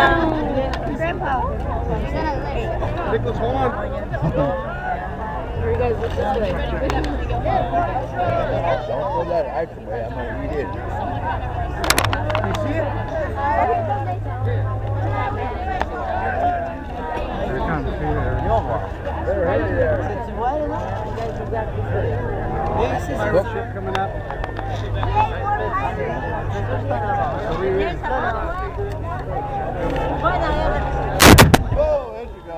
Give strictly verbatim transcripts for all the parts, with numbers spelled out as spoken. Grandpa. Nicholas, hold on. Are you guys listening to it? I saw that action way. I'm gonna read it. You see it? They're trying to figure it out. They're right there. It's wide enough. You guys are back before. This is shit coming up. Oh, there she goes.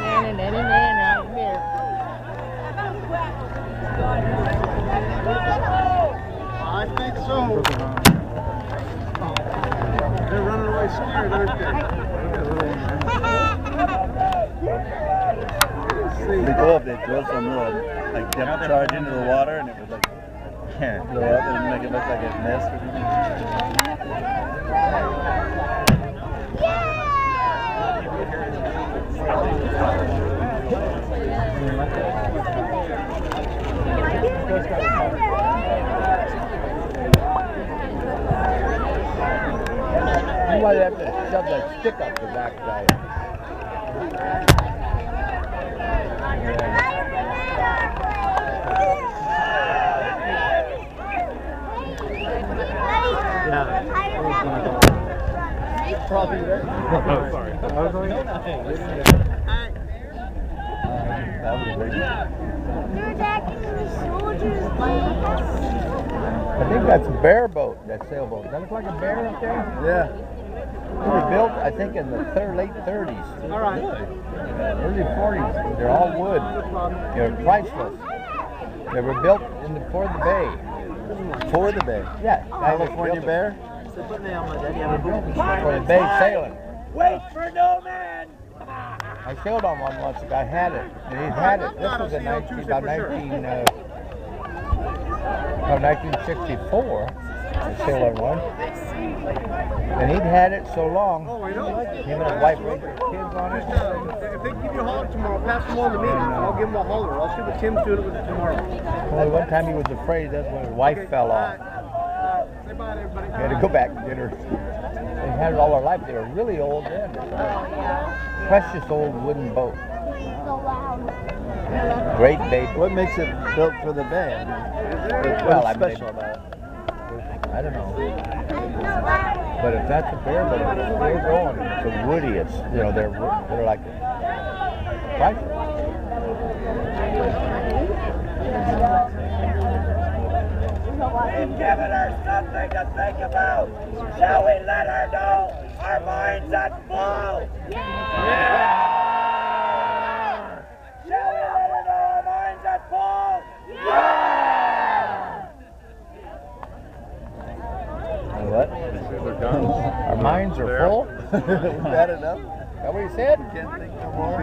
Na na na na na na. I think so. They're running away scared, aren't they? We go up, they throw some little, like, depth charge into the water, and it would, like, yeah, blow up and make it look like it missed. Yeah. You might have to shove that stick up the back guy. Probably there. Oh, sorry. I was like, you're attacking the soldiers' legs. I think that's a bear boat, that sailboat. Does that look like a bear up there? Yeah. They built, I think, in the thir late thirties. All right. Early forties. They're all wood. They're priceless. They were built in the, for the bay. For the bay? Yeah. California Bear? For the bay sailing. Wait for no man! I sailed on one once. I had it. They had it. This was in nineteen sixty-four. I sailed on one. And he'd had it so long. Oh, I know. Him and his wife with their kids on it. If they give you a holler tomorrow, pass them on to me. I'll give them a holler. I'll see what Tim's doing with it tomorrow. Only one time he was afraid. That's when his wife fell off. We had to go back and get her. They had it all our life. They were really old then. Precious old wooden boat. Great bait. What makes it built for the bay? Well, I'm special about it. I don't know. But if that's a bear boat, they're going. The woodiest. You know, they're they're like right. We've given her something to think about. Shall we let her know our minds at flow? Yeah. Yeah. Shall we let her know our minds at flow? Yeah. What? Our minds are full. Is that enough? Is that what you said? Can't think no more.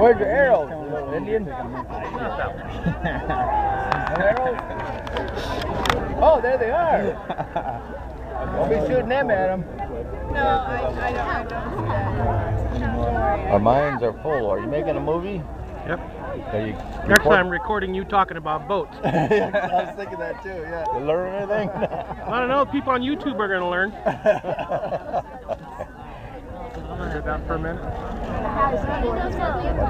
Where's your arrows? Indian? Oh, there they are. Don't be shooting them at them. No, I, I don't. I don't. Our minds are full. Are you making a movie? Yep. Are you Next time I'm recording you talking about boats. I was thinking that too, yeah. You learn anything? I don't know. People on YouTube are going to learn. I'm going to hit that for a minute.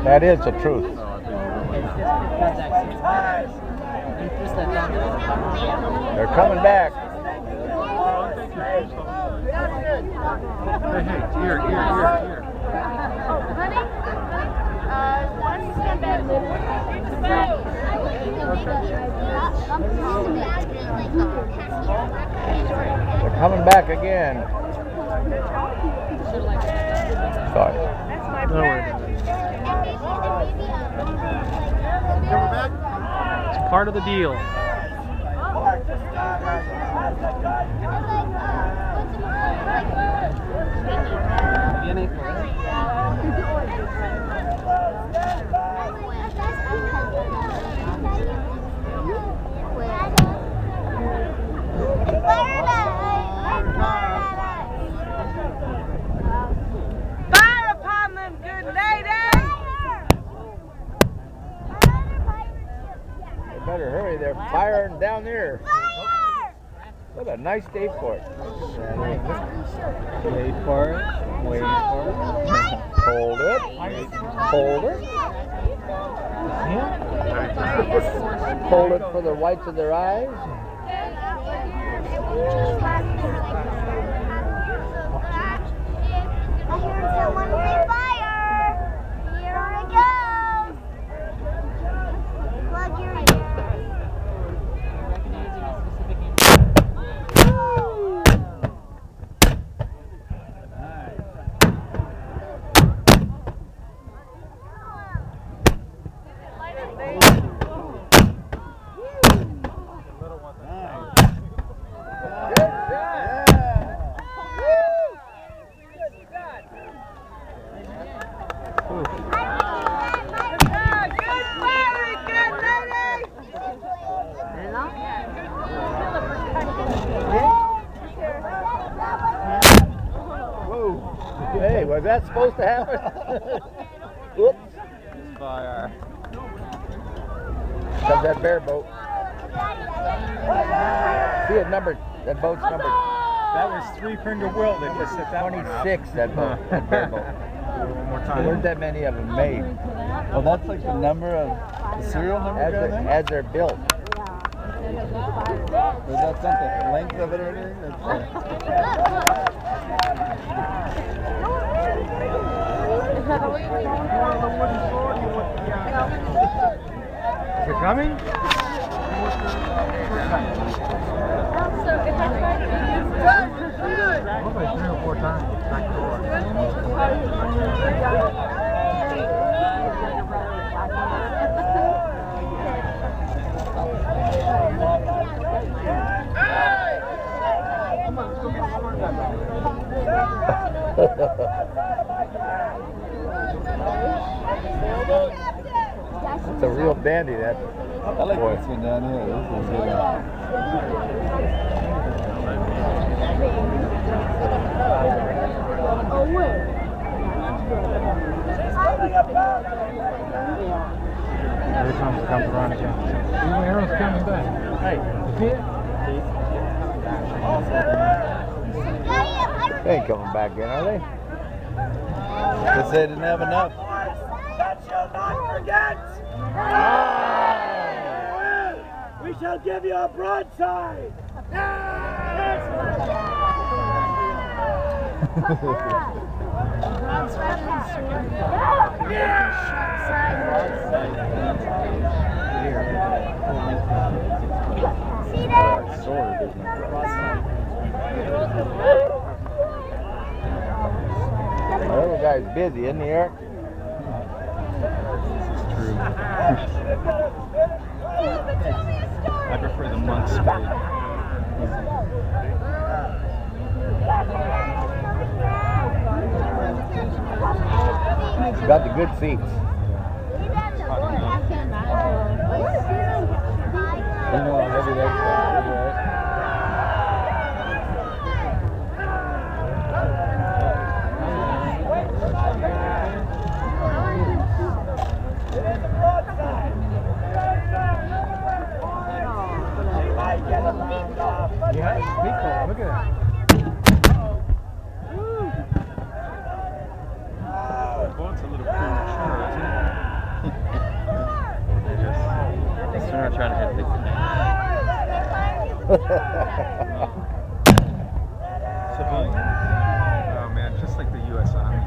That is the truth. They're coming back. Hey, hey, here, here, here, here. Oh, honey? Uh, why don't you stand back? They're coming back again. Sorry. No worries. It's part of the deal. Good lady! there and down there. What a nice day for it. Wait for it. Wait for it. Hold it. Hold it. Hold it for the whites of their eyes. I heard someone say fire! Here it goes! Plug your Hey, was that supposed to happen? Whoops. It's fire. Comes that bear boat. See it numbered. That boat's numbered. That was three finger will. They just set that one up. twenty-six, that boat. That bear boat. One more time. There weren't that many of them made. Well, that's like the number of the serial number as, the, as they're built. Was that something? Length of it or anything? Is it coming? Probably three or four times back door. That's a real dandy, that. I like boy. This one down here. This is Every time it comes around again. The arrow's coming back. Hey, see it? They ain't coming back in, are they? Because they didn't have enough. That shall not forget! Ah! We shall give you a broadside! See that? The little guy's busy, isn't he, Eric? This is true. I prefer the monk's spade. Got the good seats. You know, every day. Yeah, it's cool. Look at that. Uh-oh. The boat's a little premature, isn't it? They just, they sooner try to hit the civilians. Oh man, just like the U S Army.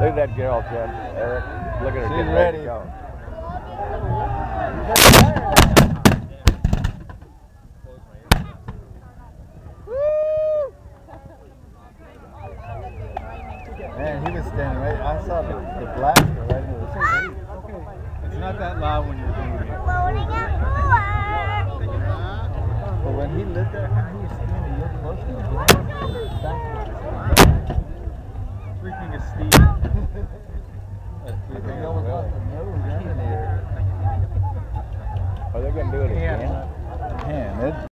Look at that girl, Jen. Eric, look at her. She's ready. Go. Man, he was standing right. I saw the, the blaster right in the center. Okay. It's not that loud when you're doing it. But when he lit that, how he was standing real close to the three fingers, Steve. They almost got the nose in there. Are they going to do it again? Yeah. Man,